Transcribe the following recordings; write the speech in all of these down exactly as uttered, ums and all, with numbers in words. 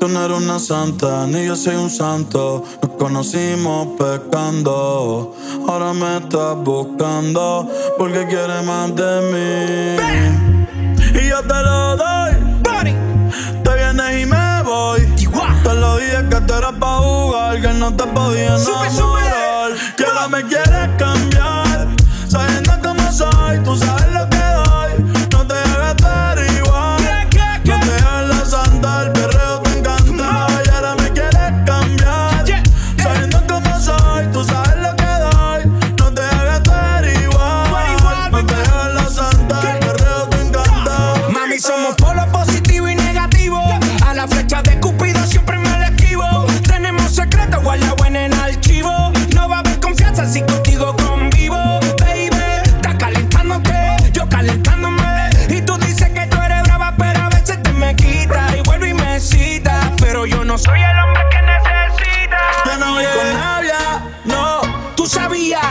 Tú no eres una santa, ni yo soy un santo. Nos conocimos pecando. Ahora me estás buscando porque quieres más de mí. Y yo te lo doy. Te vienes y me voy. Te lo dije que tú eras pa' jugar, que no te podía enamorar. Que ahora me quieres cambiar, sabiendo cómo soy, tú sabes lo que doy. No te debes dar igual. No te dejes la santa, el perreo te encanta. Y ahora me quieres cambiar, sabiendo cómo soy, tú sabes lo que doy. No te debes dar igual. No te dejes la santa, el perreo te encanta. Mami, somos polo positivo y negativo. A la flecha de Cupido siempre me la esquivo. Tenemos secretos guardados en el archivo. No va a haber confianza si contigo convivo. No soy el hombre que necesita. Yo no voy con labia, no. Tú sabías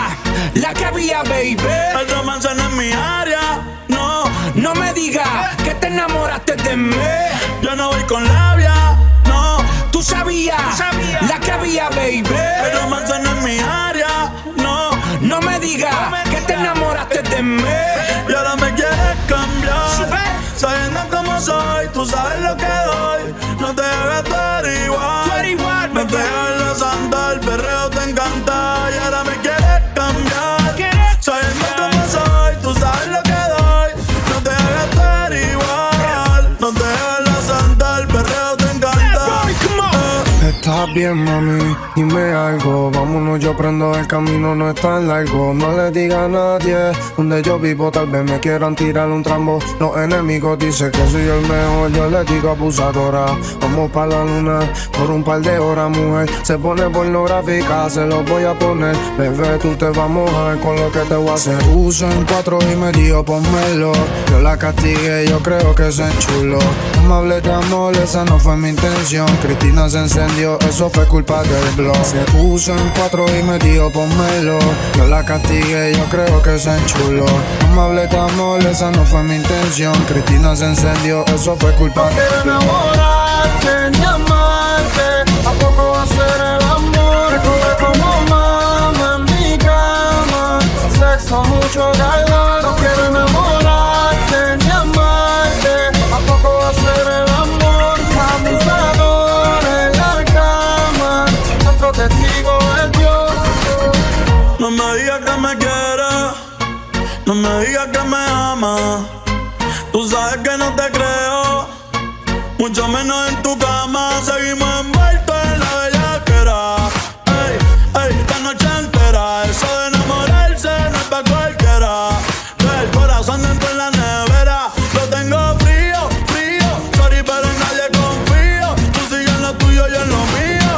la que había, baby. Pedro Manzano en mi área, no. No me digas que te enamoraste de mí. Yo no voy con labia, no. Tú sabías, Tú sabías la que había, baby. Pedro Manzano en mi área, no. No me digas no diga que te enamoraste de mí. Y ahora me quieres cambiar. Super. Sabiendo cómo soy, tú sabes lo que doy. No te debes dar igual. No te dejes la santa, el perreo te encanta. Y ahora me quieres cambiar. Sabiendo cómo soy, tú sabes lo que doy. No te debes dar igual. No te dejes la santa, el perreo te encanta. Eh. Estás bien, mami, dime algo. Vámonos, yo prendo el camino, no es tan largo. No le diga a nadie donde yo vivo, tal vez me quieran tirar un trambo. Los enemigos dicen que soy el mejor, yo le digo abusadora. Vamos pa' la luna por un par de horas, mujer. Se pone pornográfica, se lo voy a poner. Bebé, tú te vas a mojar con lo que te voy a hacer. Uso en cuatro y me dio, ponmelo. Yo la castigué, yo creo que se enchuló. Amable de amor, esa no fue mi intención. Cristina se encendió, eso fue culpa del blog. Se puso en cuatro y me dio, ponmelo. Yo la castigué, yo creo que se enchuló. Amable de amor, esa no fue mi intención. Cristina se encendió, eso fue culpa. ¿Por qué enamorarte ni amarte? ¿A poco va a ser el amor? Recuerda como mama en mi cama. Sexo, mucho calor. No quiero enamorarte ni amarte. ¿A poco va a ser el amor? Abusador en la cama. Nuestro testigo es Dios. No me digas que me quieras. No me digas que me amas, tú sabes que no te creo, mucho menos en tu cama. Seguimos envueltos en la bellaquera, ey, ey, la noche entera. Eso de enamorarse no es pa' cualquiera. El corazón dentro en la nevera, lo tengo frío, frío. Sorry, pero en nadie confío. Tú sigues en lo tuyo, yo en lo mío.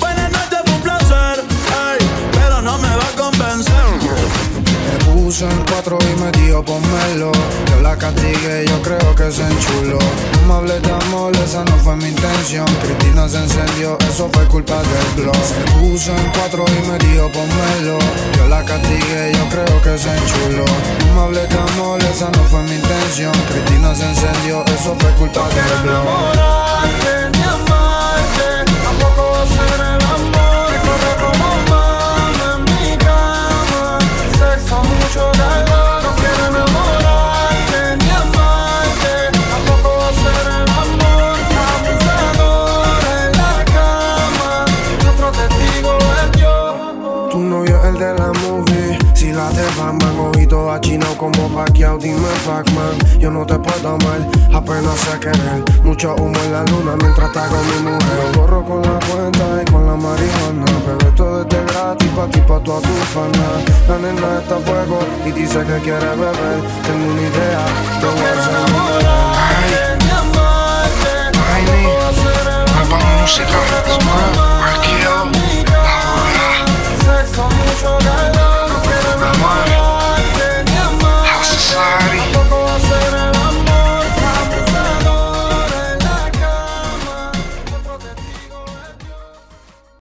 Buenas noches, fue un placer, ey, pero no me va a convencer. Puso en cuatro y me dio, ponmelo. Yo la castigué, yo creo que se enchuló. Amable de amor, esa no fue mi intención. Cristina se encendió, eso fue culpa del blog. Se puso en cuatro y me dio, ponmelo. Yo la castigué, yo creo que se enchuló. Amable de amor, esa no fue mi intención. Cristina se encendió, eso fue culpa del blog. Enamorarte ni amarte, tampoco va a ser el amor. Recuerda como mama en mi cama. Sexo, mucho calor, no quiero enamorarte ni amarte, tampoco va a ser el amor, abusador en la cama, nuestro testigo es Dios. Tu novio es el de la movie, si la de Batman, ojito achinao como Pacquiao, dime Pac-Man, yo no te puedo amar, apenas sé querer, mucho humo en la luna mientras trago mi mujer, borro con la cuenta y con la marihuana, pero esto desde pa' ti, pa' toda tu fana. La nena está a fuego y dice que quiere beber. Tengo una idea, no voy a ser enamorarte ni amarte. Ay, mi, nueva música, es más, aquí.